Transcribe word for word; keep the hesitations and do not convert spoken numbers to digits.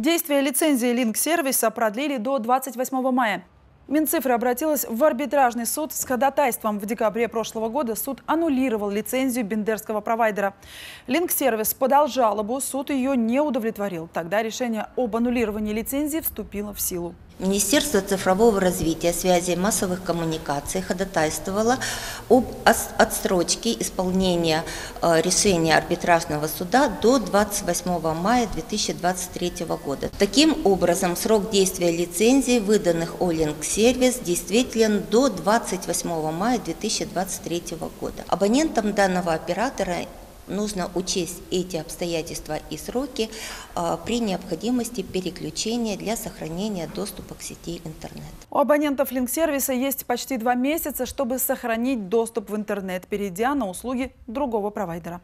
Действие лицензии Линксервиса продлили до двадцать восьмого мая. Минцифры обратилась в арбитражный суд с ходатайством. В декабре прошлого года суд аннулировал лицензию бендерского провайдера. Линксервис подал жалобу, суд ее не удовлетворил. Тогда решение об аннулировании лицензии вступило в силу. Министерство цифрового развития, связи и массовых коммуникаций ходатайствовало об отсрочке исполнения решения арбитражного суда до двадцать восьмого мая две тысячи двадцать третьего года. Таким образом, срок действия лицензий, выданных о Линксервис, действителен до двадцать восьмого мая две тысячи двадцать третьего года. Абонентам данного оператора нужно учесть эти обстоятельства и сроки а, при необходимости переключения для сохранения доступа к сети интернет. У абонентов Линксервиса есть почти два месяца, чтобы сохранить доступ в интернет, перейдя на услуги другого провайдера.